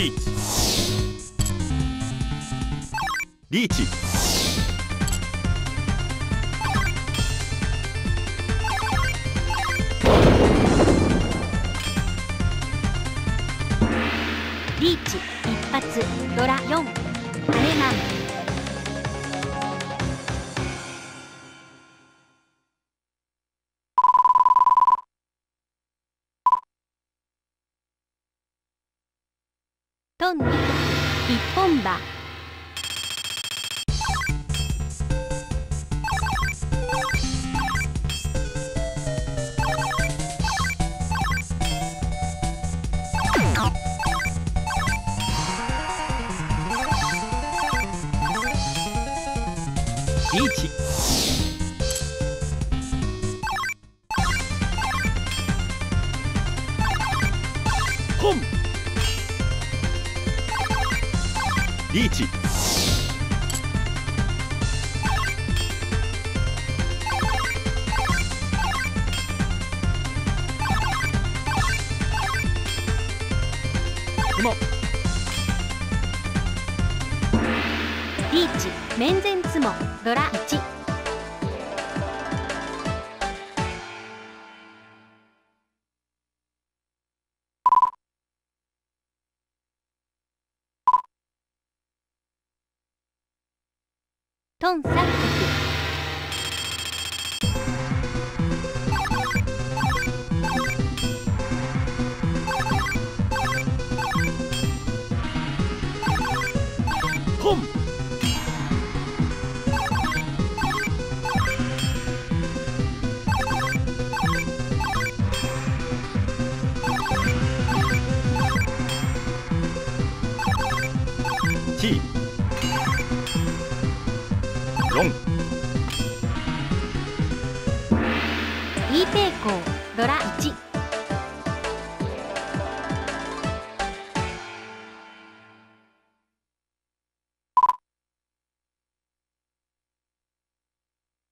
リーチリーチ一発ドラ4アレマントン2一本馬リーチポンリーチリーチ面前つもドラ1トン3局ポンE抵抗ドラ1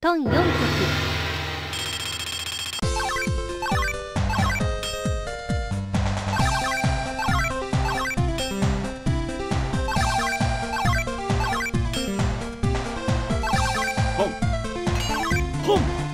トン4局ポン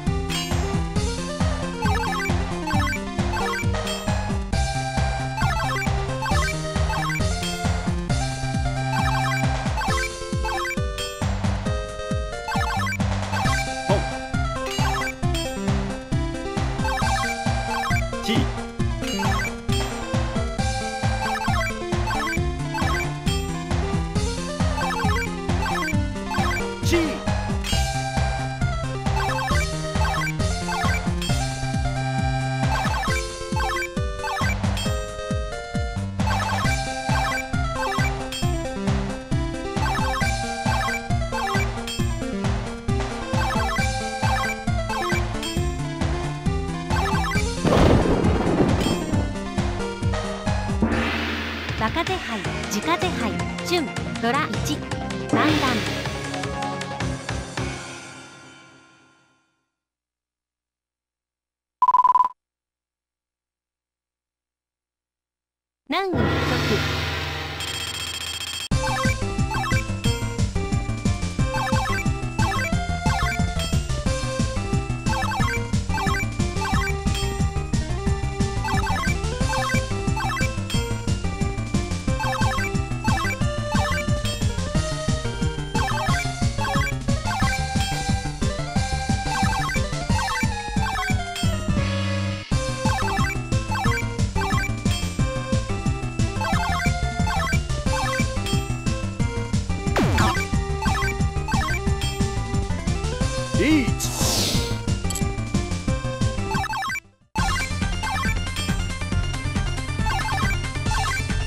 若手杯、自家手杯、春、ドラ1、ランダム。難易不足。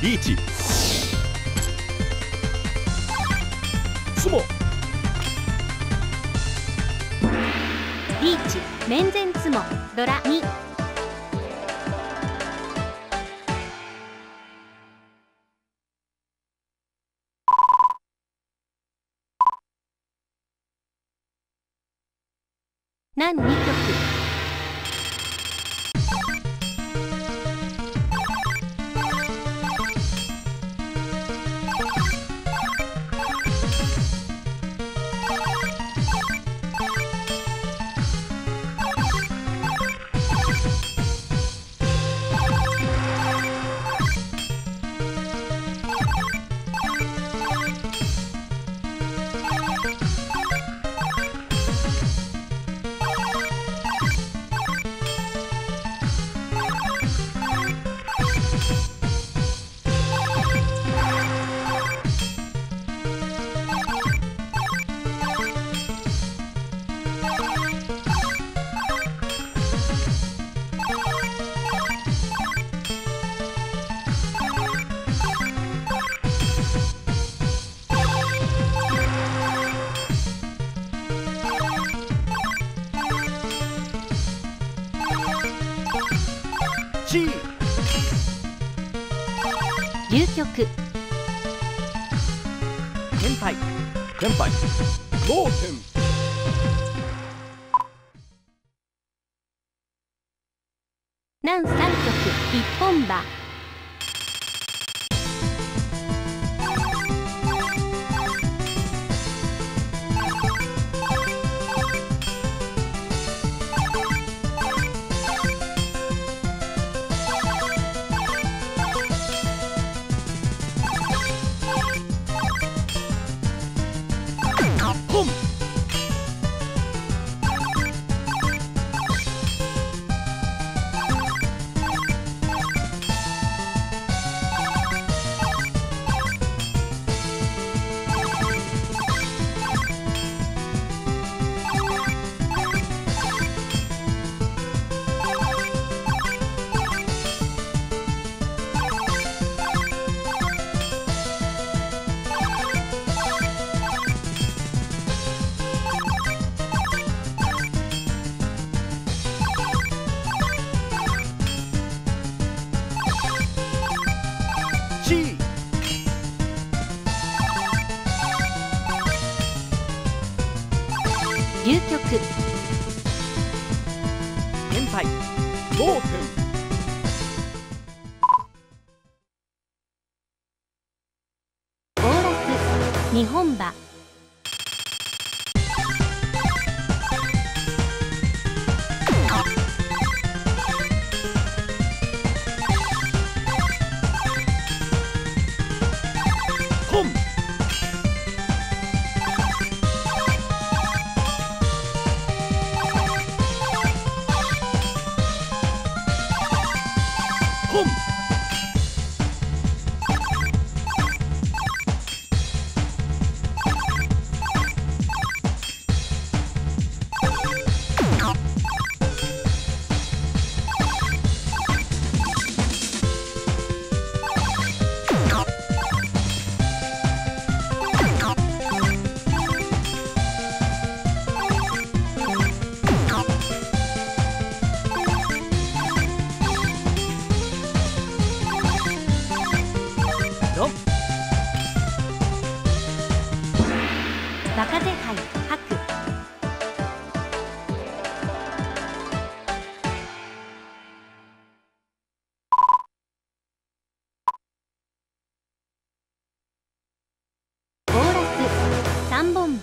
リーチスモリーチ面前つもドラ2難2局 C。 流局。天杯。天杯。盲点。南三局一本馬。本。流局。天杯。盲点。王洛。日本馬。若手杯白。暴落三本馬。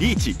リーチ。